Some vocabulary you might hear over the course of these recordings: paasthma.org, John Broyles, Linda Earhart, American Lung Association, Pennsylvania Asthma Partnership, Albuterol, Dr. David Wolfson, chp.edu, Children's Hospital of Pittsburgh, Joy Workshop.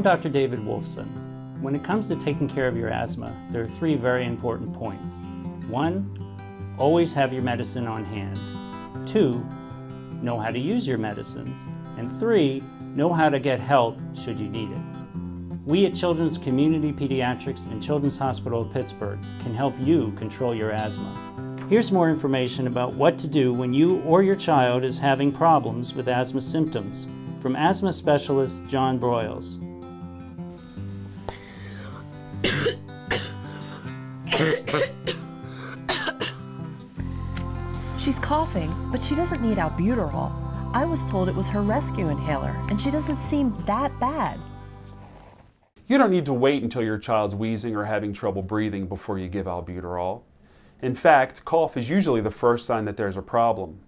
I'm Dr. David Wolfson. When it comes to taking care of your asthma, there are three very important points. 1, always have your medicine on hand. 2, know how to use your medicines. And 3, know how to get help should you need it. We at Children's Community Pediatrics and Children's Hospital of Pittsburgh can help you control your asthma. Here's more information about what to do when you or your child is having problems with asthma symptoms from asthma specialist John Broyles. She's coughing, but she doesn't need albuterol. I was told it was her rescue inhaler, and she doesn't seem that bad. You don't need to wait until your child's wheezing or having trouble breathing before you give albuterol. In fact, cough is usually the first sign that there's a problem.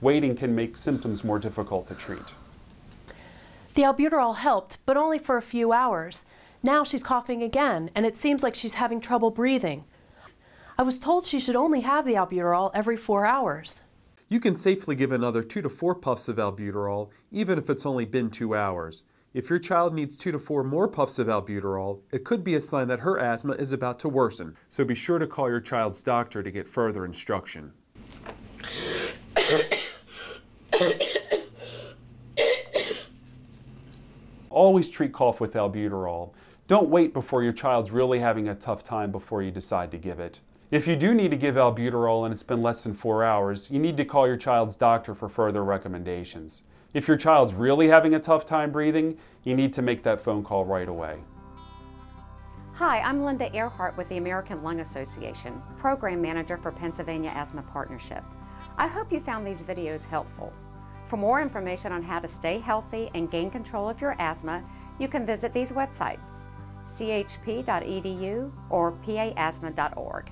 Waiting can make symptoms more difficult to treat. The albuterol helped, but only for a few hours. Now she's coughing again, and it seems like she's having trouble breathing. I was told she should only have the albuterol every 4 hours. You can safely give another 2 to 4 puffs of albuterol, even if it's only been 2 hours. If your child needs 2 to 4 more puffs of albuterol, it could be a sign that her asthma is about to worsen, so be sure to call your child's doctor to get further instruction. Always treat cough with albuterol. Don't wait before your child's really having a tough time before you decide to give it. If you do need to give albuterol and it's been less than 4 hours, you need to call your child's doctor for further recommendations. If your child's really having a tough time breathing, you need to make that phone call right away. Hi, I'm Linda Earhart with the American Lung Association, Program Manager for Pennsylvania Asthma Partnership. I hope you found these videos helpful. For more information on how to stay healthy and gain control of your asthma, you can visit these websites, chp.edu or paasthma.org.